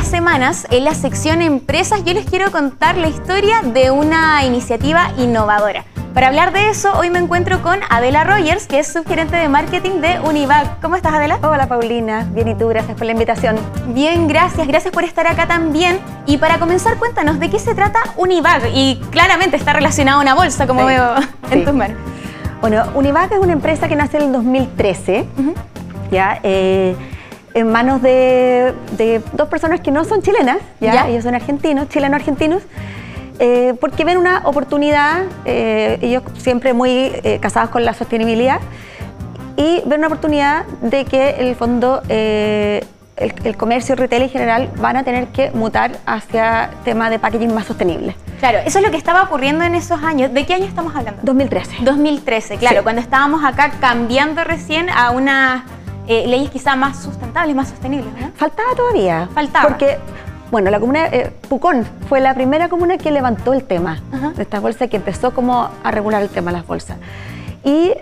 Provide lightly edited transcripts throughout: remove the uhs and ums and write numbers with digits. las semanas en la sección Empresas yo les quiero contar la historia de una iniciativa innovadora. Para hablar de eso, hoy me encuentro con Adela Rogers, que es subgerente de marketing de Unibag. ¿Cómo estás, Adela? Hola, Paulina. Bien, ¿y tú? Gracias por la invitación. Bien, gracias. Gracias por estar acá también. Y para comenzar, cuéntanos, ¿de qué se trata Unibag? Y claramente está relacionado a una bolsa, como veo en tus manos. Bueno, Unibag es una empresa que nace en el 2013, ¿ya? En manos de dos personas que no son chilenas, ¿ya? Ellos son argentinos, chileno-argentinos. Porque ven una oportunidad, ellos siempre muy casados con la sostenibilidad, y ven una oportunidad de que en el fondo el comercio, el retail en general van a tener que mutar hacia temas de packaging más sostenibles. Claro, eso es lo que estaba ocurriendo en esos años. ¿De qué año estamos hablando? 2013. 2013, claro, sí. Cuando estábamos acá cambiando recién a unas leyes quizá más sustentables, más sostenibles, ¿no? Faltaba todavía. Faltaba. Porque, bueno, la comuna Pucón fue la primera comuna que levantó el tema de estas bolsas, que empezó como a regular el tema de las bolsas. Y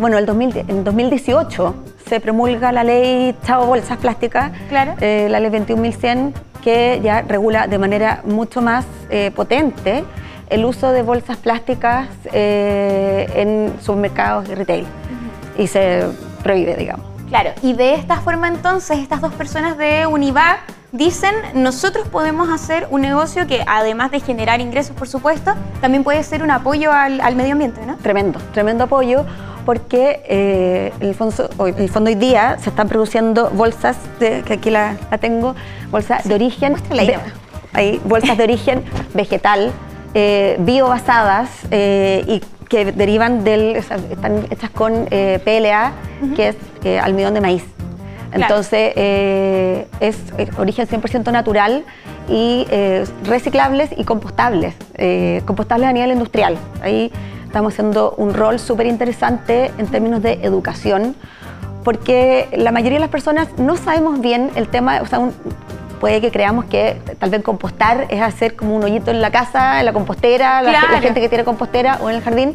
bueno, en 2018 se promulga la ley Chao Bolsas Plásticas, la ley 21.100, que ya regula de manera mucho más potente el uso de bolsas plásticas en supermercados y retail. Y se prohíbe, digamos. Claro, y de esta forma entonces estas dos personas de Unibag dicen, nosotros podemos hacer un negocio que además de generar ingresos, por supuesto, también puede ser un apoyo al medio ambiente, ¿no? Tremendo, tremendo apoyo, porque en el fondo hoy día se están produciendo bolsas, que aquí la tengo, bolsas de origen, hay bolsas de origen vegetal, biobasadas y que derivan están hechas con PLA, que es almidón de maíz. Entonces, es origen 100% natural y reciclables y compostables, compostables a nivel industrial. Ahí estamos haciendo un rol súper interesante en términos de educación, porque la mayoría de las personas no sabemos bien el tema, o sea, puede que creamos que tal vez compostar es hacer como un hoyito en la casa, en la compostera, la gente que tiene compostera o en el jardín.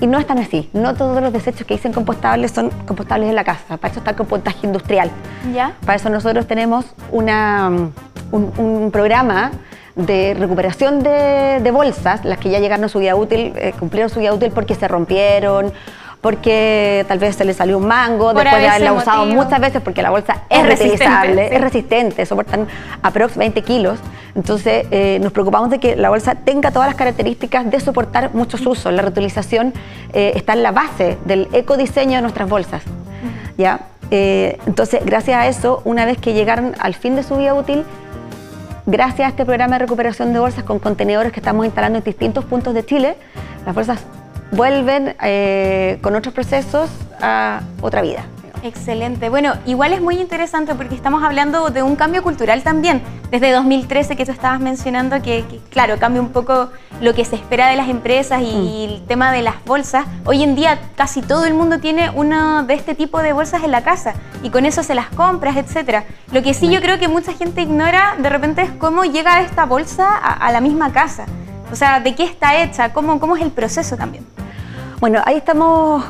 Y no es tan así, no todos los desechos que dicen compostables son compostables en la casa, para eso está el compostaje industrial. ¿Ya? Para eso nosotros tenemos un programa de recuperación de bolsas, las que ya llegaron a su vida útil, cumplieron su vida útil porque se rompieron, porque tal vez se le salió un mango, por después de haberla usado muchas veces, porque la bolsa es reutilizable, es resistente, soportan aproximadamente 20 kilos. Entonces nos preocupamos de que la bolsa tenga todas las características de soportar muchos usos. La reutilización está en la base del ecodiseño de nuestras bolsas. ¿Ya? Entonces, gracias a eso, una vez que llegaron al fin de su vida útil, gracias a este programa de recuperación de bolsas con contenedores que estamos instalando en distintos puntos de Chile, las bolsas vuelven con otros procesos a otra vida. Excelente. Bueno, igual es muy interesante porque estamos hablando de un cambio cultural también. Desde 2013 que tú estabas mencionando que claro, cambia un poco lo que se espera de las empresas y el tema de las bolsas. Hoy en día casi todo el mundo tiene uno de este tipo de bolsas en la casa y con eso se las compras, etcétera. Lo que sí yo creo que mucha gente ignora de repente es cómo llega esta bolsa a la misma casa. O sea, ¿de qué está hecha? ¿Cómo es el proceso también? Bueno, ahí estamos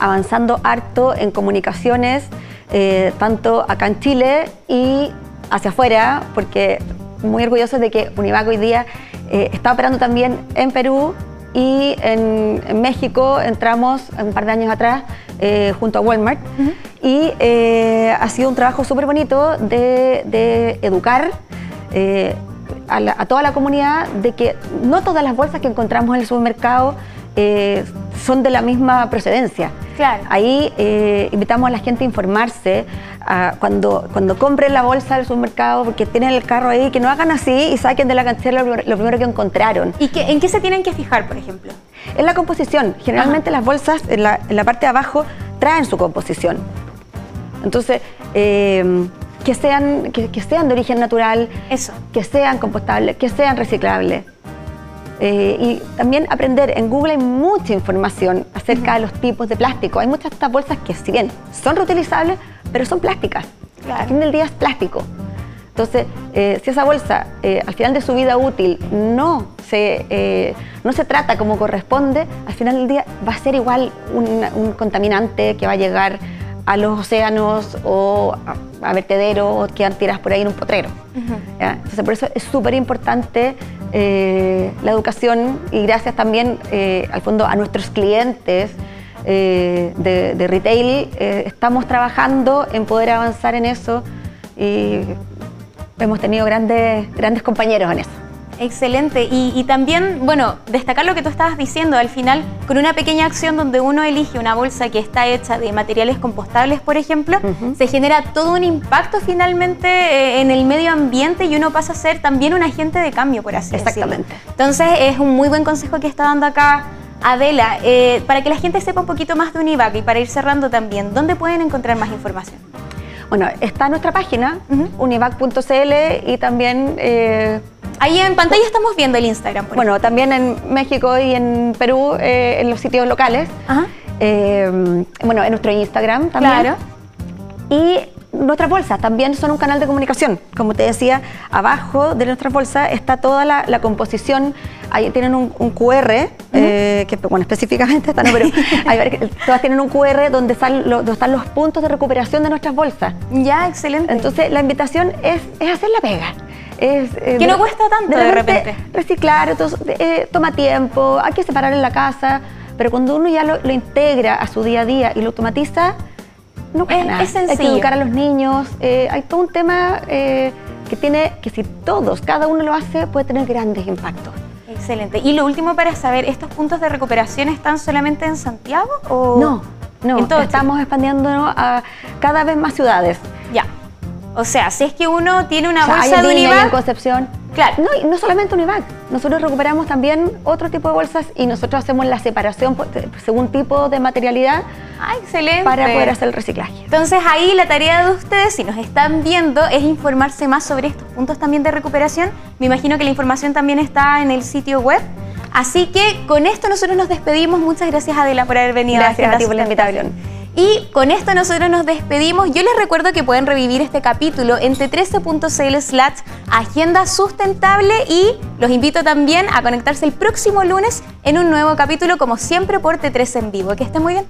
avanzando harto en comunicaciones, tanto acá en Chile y hacia afuera, porque muy orgullosos de que Unibag hoy día está operando también en Perú y en México. Entramos un par de años atrás junto a Walmart y ha sido un trabajo súper bonito de educar a toda la comunidad de que no todas las bolsas que encontramos en el supermercado son de la misma procedencia. Claro. Ahí invitamos a la gente a informarse cuando compren la bolsa del supermercado, porque tienen el carro ahí, que no hagan así y saquen de la canchera lo primero que encontraron. ¿Y en qué se tienen que fijar, por ejemplo? En la composición. Generalmente las bolsas en la parte de abajo traen su composición. Entonces, que sean de origen natural, que sean compostables, que sean reciclables. Y también aprender, en Google hay mucha información acerca de los tipos de plástico. Hay muchas de estas bolsas que si bien son reutilizables, pero son plásticas. Al fin del día es plástico. Entonces, si esa bolsa al final de su vida útil no se trata como corresponde, al final del día va a ser igual un contaminante que va a llegar a los océanos o a vertederos, quedan tiradas por ahí en un potrero. ¿Ya? Entonces, por eso es súper importante la educación, y gracias también al fondo a nuestros clientes de retail, estamos trabajando en poder avanzar en eso y hemos tenido grandes compañeros en eso. Excelente. Y también, bueno, destacar lo que tú estabas diciendo, al final, con una pequeña acción donde uno elige una bolsa que está hecha de materiales compostables, por ejemplo, se genera todo un impacto finalmente en el medio ambiente y uno pasa a ser también un agente de cambio, por así decirlo. Entonces, es un muy buen consejo que está dando acá Adela. Para que la gente sepa un poquito más de Unibag y para ir cerrando también, ¿dónde pueden encontrar más información? Bueno, está nuestra página, unibag.cl, y también... ahí en pantalla estamos viendo el Instagram. Bueno, también en México y en Perú, en los sitios locales. Bueno, en nuestro Instagram también. Claro. Y nuestras bolsas también son un canal de comunicación. Como te decía, abajo de nuestras bolsas está toda la composición. Ahí tienen un QR, que bueno, específicamente está, no, pero todas tienen un QR donde están los puntos de recuperación de nuestras bolsas. Ya, excelente. Entonces, la invitación es hacer la pega. Que no cuesta tanto de repente. Reciclar, entonces, toma tiempo, hay que separar en la casa, pero cuando uno ya lo integra a su día a día y lo automatiza, no cuesta nada. Es sencillo. Hay que educar a los niños, hay todo un tema que si cada uno lo hace, puede tener grandes impactos. Excelente. Y lo último para saber, ¿estos puntos de recuperación están solamente en Santiago? O... No, entonces, estamos expandiéndonos a cada vez más ciudades. Ya. O sea, si es que uno tiene una bolsa de Unibag... en Concepción. Claro. No, y no solamente Unibag. Nosotros recuperamos también otro tipo de bolsas y nosotros hacemos la separación según tipo de materialidad. Ah, excelente. Para poder hacer el reciclaje. Entonces, ahí la tarea de ustedes, si nos están viendo, es informarse más sobre estos puntos también de recuperación. Me imagino que la información también está en el sitio web. Así que con esto nosotros nos despedimos. Muchas gracias, Adela, por haber venido. Gracias a ti por la invitación. Y con esto nosotros nos despedimos. Yo les recuerdo que pueden revivir este capítulo en t13.cl/agenda sustentable y los invito también a conectarse el próximo lunes en un nuevo capítulo, como siempre, por T13 en vivo. Que estén muy bien.